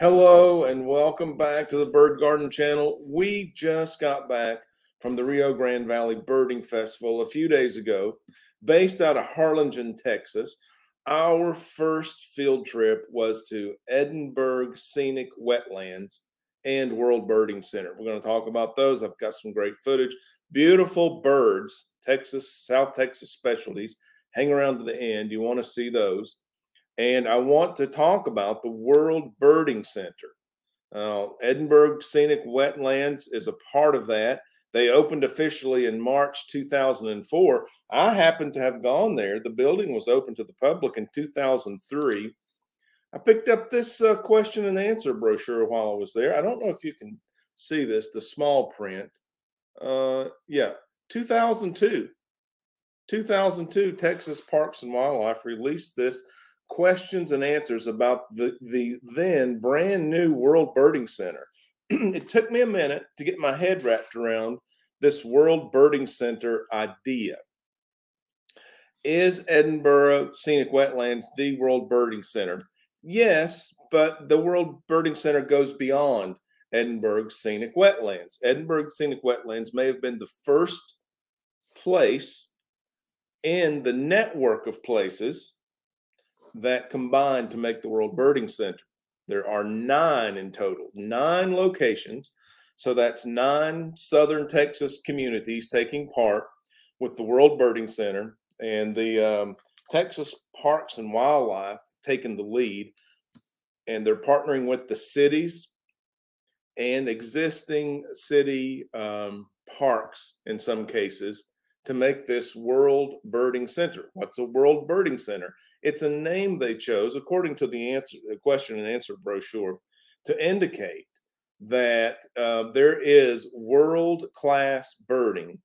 Hello and welcome back to the Bird Garden Channel. We just got back from the Rio Grande Valley Birding Festival a few days ago, based out of Harlingen, Texas. Our first field trip was to Edinburgh Scenic Wetlands and World Birding Center. We're going to talk about those. I've got some great footage. Beautiful birds, Texas, South Texas specialties. Hang around to the end. You want to see those. And I want to talk about the World Birding Center. Edinburgh Scenic Wetlands is a part of that. They opened officially in March 2004. I happen to have gone there. The building was open to the public in 2003. I picked up this question and answer brochure while I was there. I don't know if you can see this, the small print. 2002, Texas Parks and Wildlife released this questions and answers about the then brand new World Birding Center. It took me a minute to get my head wrapped around this World Birding Center idea. Is Edinburgh Scenic Wetlands the World Birding Center? Yes, but the World Birding Center goes beyond Edinburgh Scenic Wetlands. Edinburgh Scenic Wetlands may have been the first place in the network of places that combined to make the World Birding Center. There are 9 in total, 9 locations. So that's 9 Southern Texas communities taking part with the World Birding Center, and the Texas Parks and Wildlife taking the lead, and they're partnering with the cities and existing city parks in some cases to make this World Birding Center. What's a World Birding Center? It's a name they chose, according to the question and answer brochure, to indicate that there is world-class birding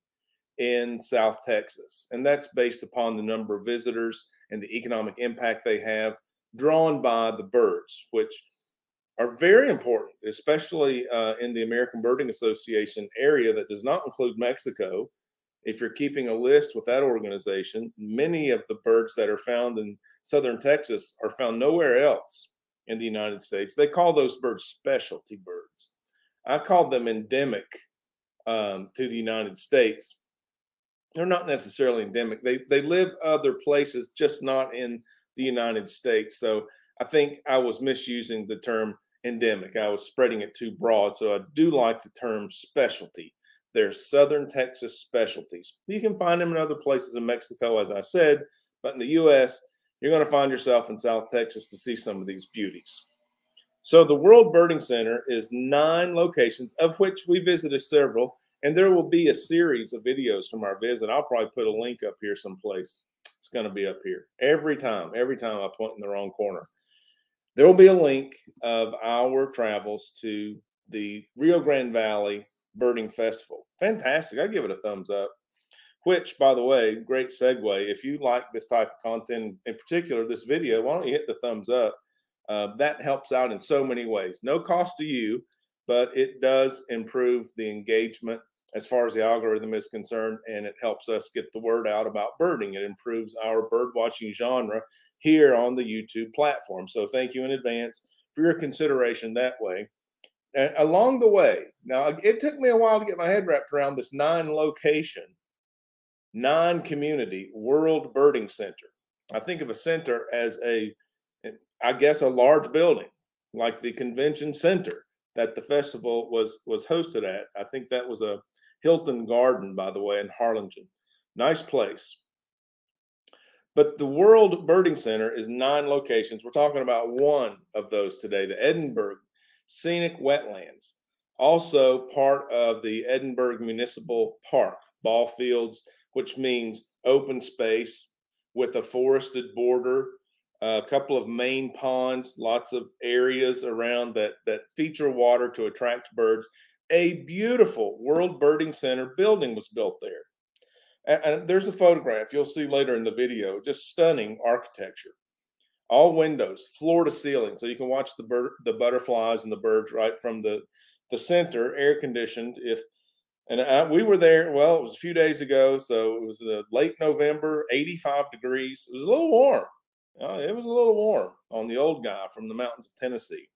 in South Texas. And that's based upon the number of visitors and the economic impact they have, drawn by the birds, which are very important, especially in the American Birding Association area that does not include Mexico. If you're keeping a list with that organization, many of the birds that are found in Southern Texas are found nowhere else in the United States. They call those birds specialty birds. I call them endemic to the United States. They're not necessarily endemic. They live other places, just not in the United States. So I think I was misusing the term endemic. I was spreading it too broad. So I do like the term specialty. They're Southern Texas specialties. You can find them in other places in Mexico, as I said, but in the U.S., you're going to find yourself in South Texas to see some of these beauties. So the World Birding Center is 9 locations, of which we visited several, and there will be a series of videos from our visit. I'll probably put a link up here someplace. It's going to be up here. Every time I point in the wrong corner. There will be a link of our travels to the Rio Grande Valley Birding Festival. Fantastic. I give it a thumbs up, which, by the way, great segue. If you like this type of content, in particular this video, why don't you hit the thumbs up? That helps out in so many ways. No cost to you, but it does improve the engagement as far as the algorithm is concerned, and it helps us get the word out about birding. It improves our bird watching genre here on the YouTube platform. So thank you in advance for your consideration that way. And along the way, now it took me a while to get my head wrapped around this 9 location, 9 community World Birding Center. I think of a center as I guess, a large building, like the convention center that the festival was hosted at. I think that was a Hilton Garden, by the way, in Harlingen. Nice place. But the World Birding Center is 9 locations. We're talking about one of those today, the Edinburgh Scenic Wetlands, also part of the Edinburg Municipal Park, ball fields, which means open space with a forested border, a couple of main ponds, lots of areas around that feature water to attract birds. A beautiful World Birding Center building was built there. And there's a photograph you'll see later in the video, just stunning architecture. All windows, floor to ceiling, so you can watch the butterflies and the birds right from the center, air conditioned. We were there, well, it was a few days ago, so it was the late November, 85 degrees. It was a little warm. It was a little warm on the old guy from the mountains of Tennessee.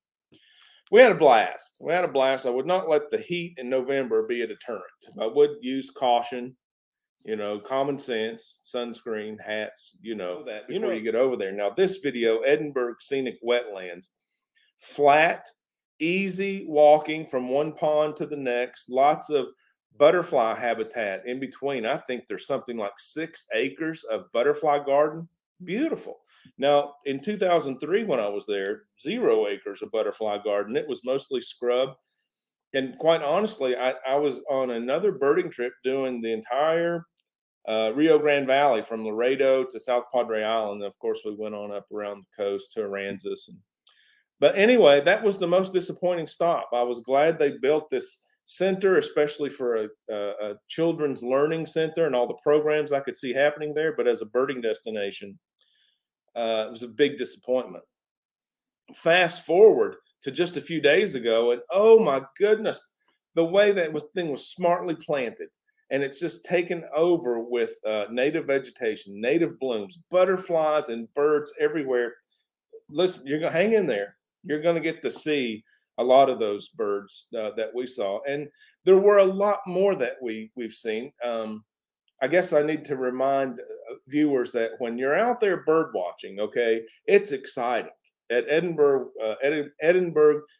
we had a blast. We had a blast. I would not let the heat in November be a deterrent. I would use caution, you know, common sense, sunscreen, hats, you know, that before you get over there. Now, this video, Edinburgh Scenic Wetlands, flat, easy walking from one pond to the next, lots of butterfly habitat in between. I think there's something like 6 acres of butterfly garden. Beautiful. Now, in 2003, when I was there, 0 acres of butterfly garden. It was mostly scrub. And quite honestly, I was on another birding trip doing the entire Rio Grande Valley from Laredo to South Padre Island. Of course, we went on up around the coast to Aransas. But anyway, that was the most disappointing stop. I was glad they built this center, especially for a children's learning center and all the programs I could see happening there. But as a birding destination, it was a big disappointment. Fast forward to just a few days ago, and oh my goodness, the way that thing was smartly planted, and it's just taken over with native vegetation, native blooms, butterflies and birds everywhere. Listen, you're gonna hang in there. You're gonna get to see a lot of those birds that we saw, and there were a lot more that we've seen. I guess I need to remind viewers that when you're out there bird watching, okay, it's exciting. At Edinburgh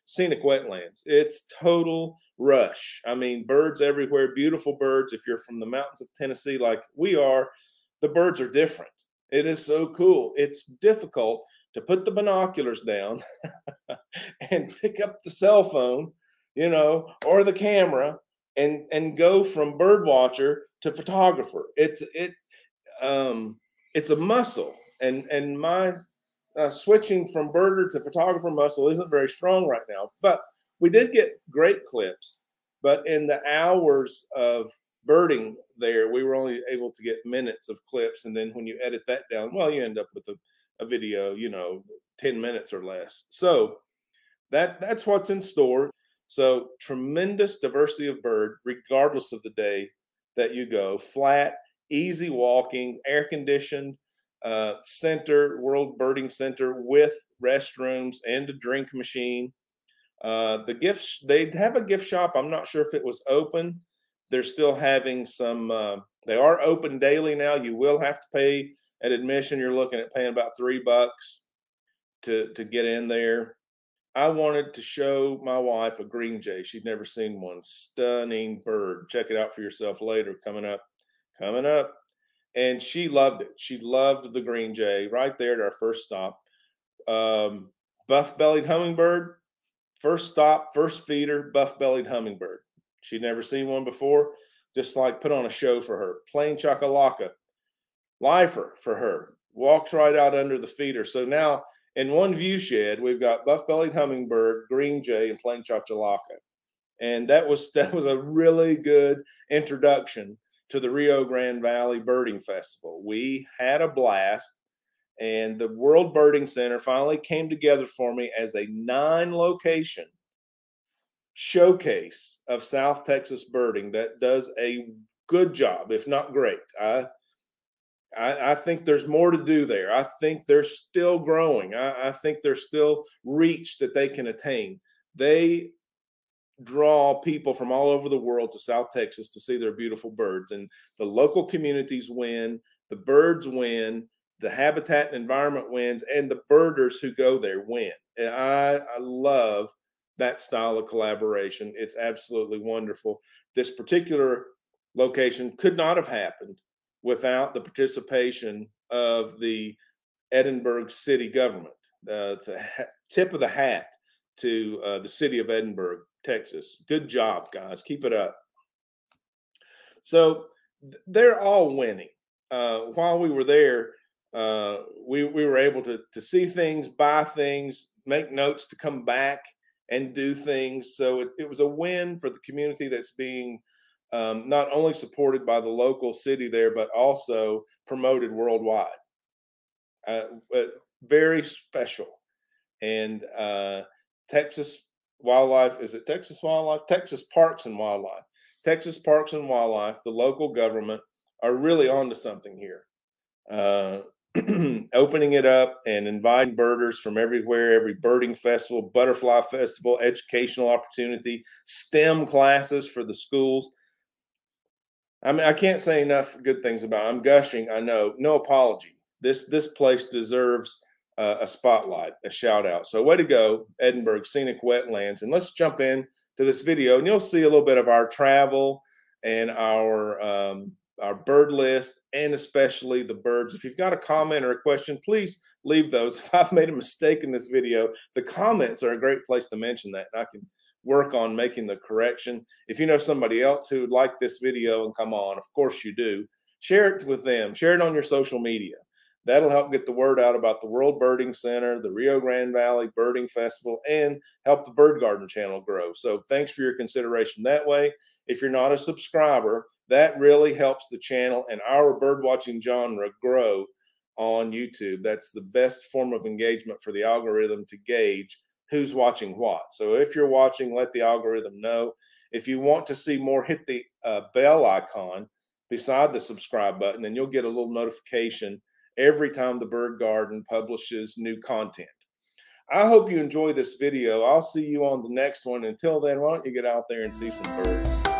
Scenic Wetlands, it's total rush. I mean, birds everywhere, beautiful birds. If you're from the mountains of Tennessee like we are, the birds are different. It is so cool. It's difficult to put the binoculars down and pick up the cell phone, you know, or the camera and go from bird watcher to photographer. It's a muscle, and my switching from birder to photographer muscle isn't very strong right now. But we did get great clips. But in the hours of birding there, we were only able to get minutes of clips. And then when you edit that down, well, you end up with a video, you know, 10 minutes or less. So that's what's in store. So tremendous diversity of bird, regardless of the day that you go. Flat, easy walking, air-conditioned, center, World Birding Center, with restrooms and a drink machine. The gifts, they have a gift shop. I'm not sure if it was open. They're still having some, they are open daily now. You will have to pay at admission. You're looking at paying about $3 to get in there. I wanted to show my wife a green jay. She'd never seen one. Stunning bird. Check it out for yourself later. Coming up. And she loved it. She loved the green jay right there at our first stop. Buff-bellied hummingbird, first stop, first feeder, buff-bellied hummingbird. She'd never seen one before. Just like put on a show for her. Plain Chachalaca, lifer for her. Walks right out under the feeder. So now in one view shed, we've got buff-bellied hummingbird, green jay, and plain Chachalaca. And that was a really good introduction to the Rio Grande Valley Birding Festival. We had a blast, and the World Birding Center finally came together for me as a 9-location showcase of South Texas birding that does a good job, if not great. I think there's more to do there. I think they're still growing. I think there's still reach that they can attain. They draw people from all over the world to South Texas to see their beautiful birds, and the local communities win, the birds win, the habitat and environment wins, and the birders who go there win. And I love that style of collaboration. It's absolutely wonderful. This particular location could not have happened without the participation of the Edinburgh city government. The tip of the hat to the city of Edinburgh, Texas. Good job, guys. Keep it up. So they're all winning. While we were there, we were able to see things, buy things, make notes to come back and do things. So it was a win for the community that's being not only supported by the local city there, but also promoted worldwide. Very special. And Texas Parks and Wildlife. Texas Parks and Wildlife, the local government, are really onto something here. opening it up and inviting birders from everywhere, every birding festival, butterfly festival, educational opportunity, STEM classes for the schools. I mean, I can't say enough good things about it. I'm gushing, I know. No apology. This place deserves a spotlight, a shout out. So way to go, Edinburgh Scenic Wetlands. And let's jump in to this video, and you'll see a little bit of our travel and our bird list, and especially the birds. If you've got a comment or a question, please leave those. If I've made a mistake in this video, the comments are a great place to mention that, and I can work on making the correction. If you know somebody else who would like this video, and come on, of course you do, share it with them. Share it on your social media. That'll help get the word out about the World Birding Center, the Rio Grande Valley Birding Festival, and help the Bird Garden Channel grow. So thanks for your consideration that way. If you're not a subscriber, that really helps the channel and our birdwatching genre grow on YouTube. That's the best form of engagement for the algorithm to gauge who's watching what. So if you're watching, let the algorithm know. If you want to see more, hit the bell icon beside the subscribe button, and you'll get a little notification every time the Bird Garden publishes new content. I hope you enjoy this video. I'll see you on the next one. Until then, why don't you get out there and see some birds?